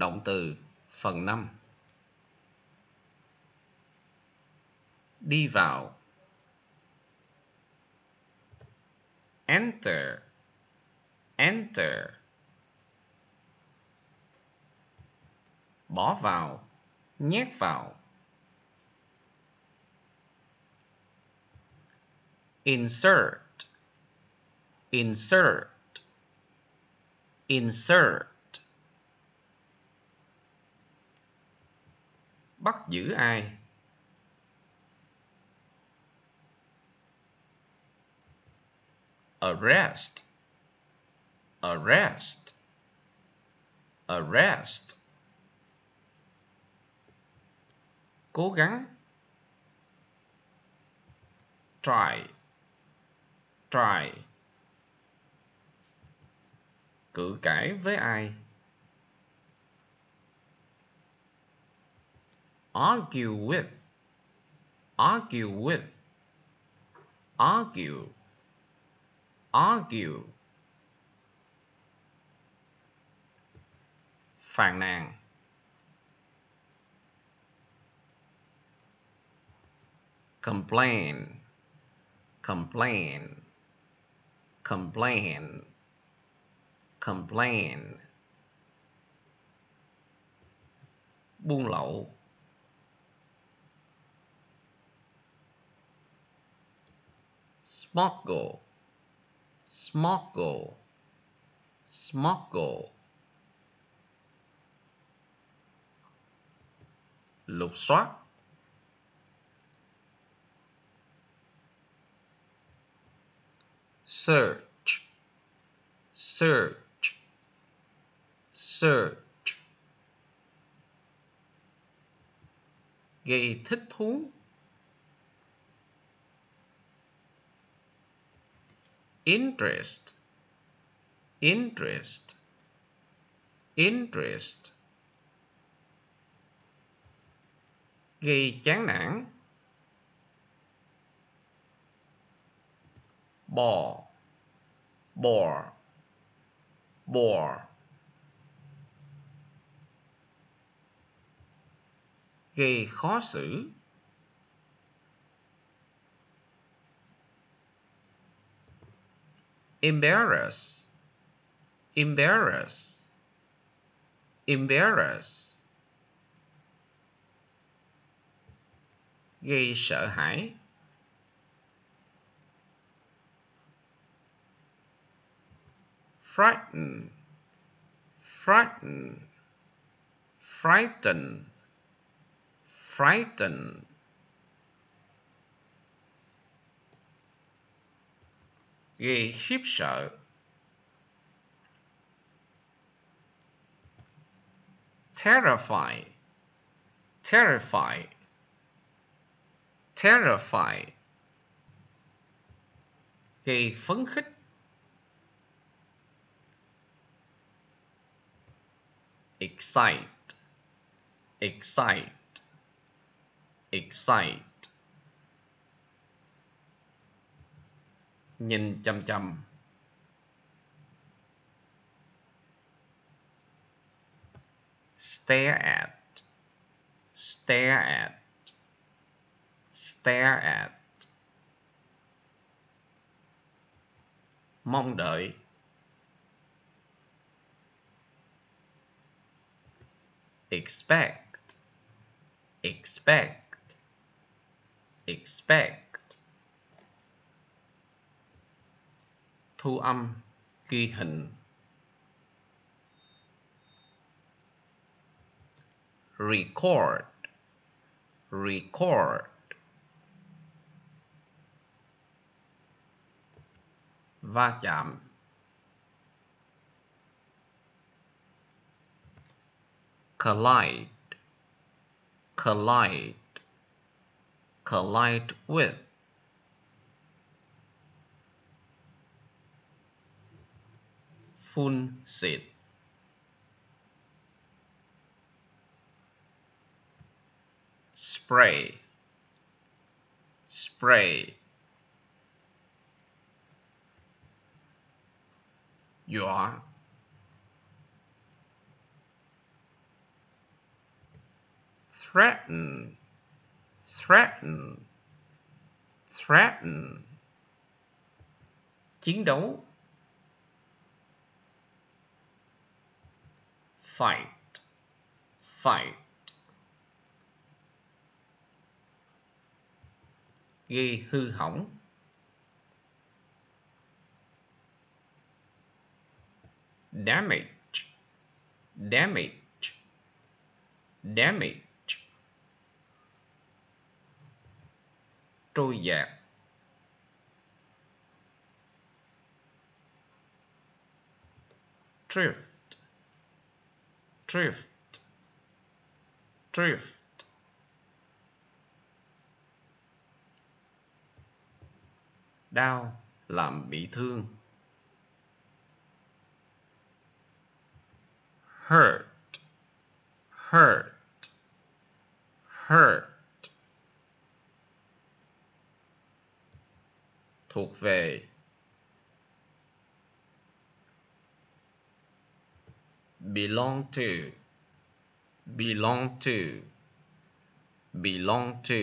động từ phần 5. Đi vào. Enter. Enter. Bỏ vào, nhét vào. Insert. Insert. Insert. Bắt giữ ai? Arrest. Arrest. Arrest. Cố gắng. Try. Try. Cự cãi với ai? Argue with. Argue with. Argue. Argue. Phàn nàn. Complain. Complain. Complain. Complain. Buôn lậu. Smuggle. Smuggle. Smuggle. Lục soát. Search. Search. Search. Gây thích thú. Interest. Interest. Interest. Gây chán nản. Bore. Bore. Bore. Gây khó xử. Embarrass. Embarrass. Embarrass. Gây sợ hãi. Frighten. Frighten. Frighten. Frighten. Gây khiếp sợ. Terrify. Terrify. Terrify. Gây phấn khích. Excite. Excite. Excite. Nhìn chằm chằm. Stare at. Stare at. Stare at. Mong đợi. Expect. Expect. Expect. Thu âm, ghi hình. Record. Record. Va chạm. Collide. Collide. Collide with. Phun xịt. Spray. Spray. Dọa. threaten, threaten, threaten. Chiến đấu, fight, fight. Gây hư hỏng, damage, damage, damage. Trôi dạt, drift, drift, drift. Đau làm bị thương, hurt, hurt, hurt. Thuộc về, belong to, belong to, belong to.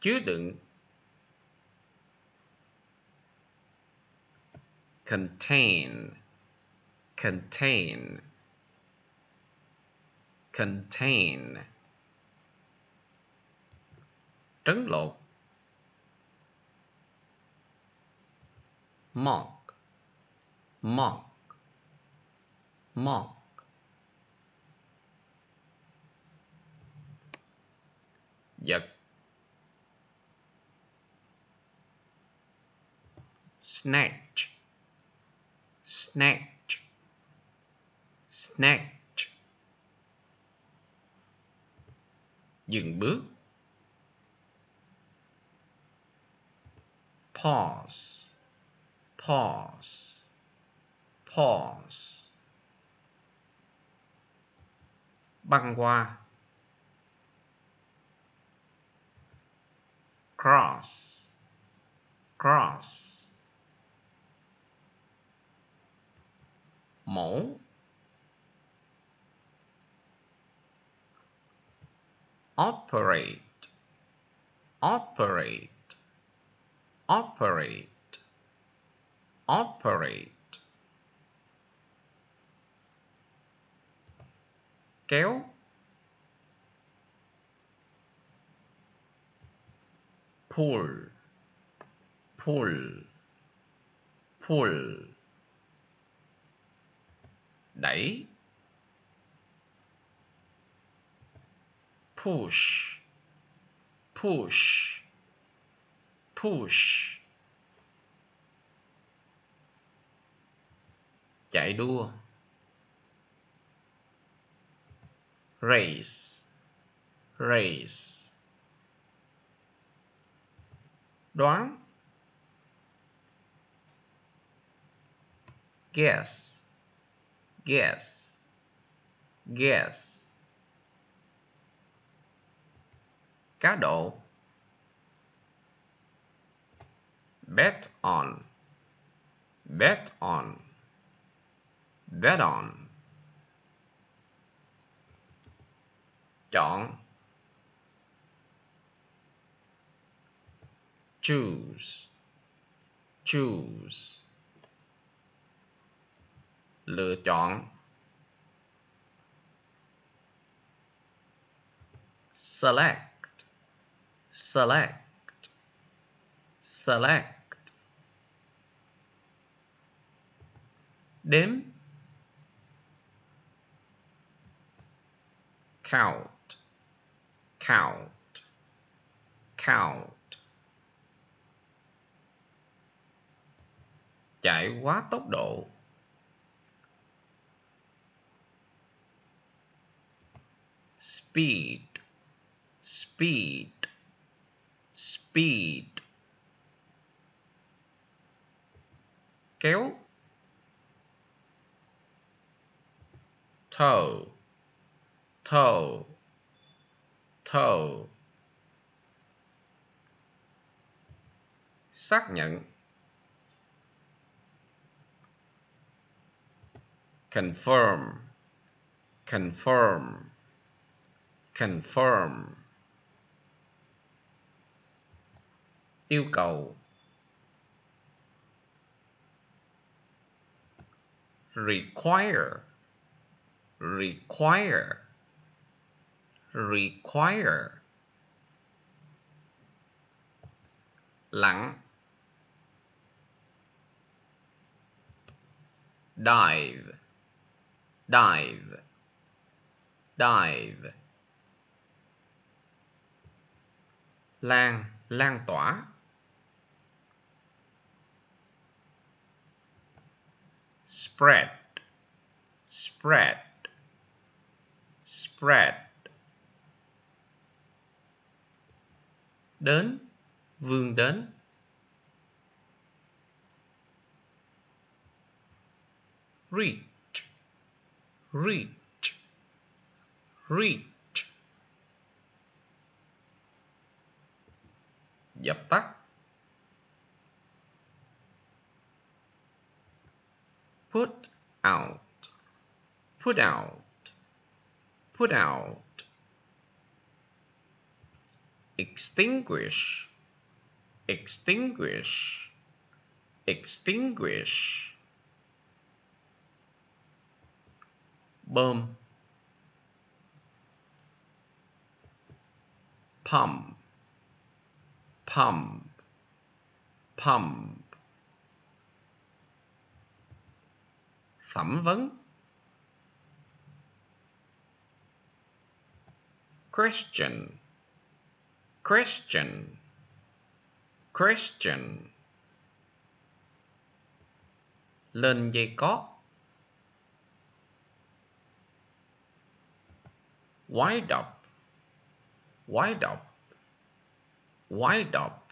Chứa đựng, contain, contain, contain. Trấn lột, mock, mock, mock. Giật, snatch, snatch, snatch. Dừng bước, pause, pause, pause. Băng qua, cross, cross. Mổ, operate, operate, operate, operate. Kéo, pull, pull, pull. Đẩy, push, push, push. Chạy đua, race, race. Đoán, guess, guess, guess. Cá độ, bet on, bet on, bet on. Chọn, choose, choose. Lựa chọn, select, select, select. Đếm, count, count, count. Chạy quá tốc độ, speed, speed, speed. Kéo, toe, toe, toe. Xác nhận, confirm, confirm, confirm. Yêu cầu, require, require, require. Lặng, dive, dive, dive. Lan, lan tỏa. Spread, spread, spread. Đến, vươn đến. Reach, reach, reach. Dập tắt. Put out, put out, put out. Extinguish, extinguish, extinguish. Bơm, pump, pump, pump. Thẩm vấn, question, question, question. Lên dây cót, wide up, wide up, wide up.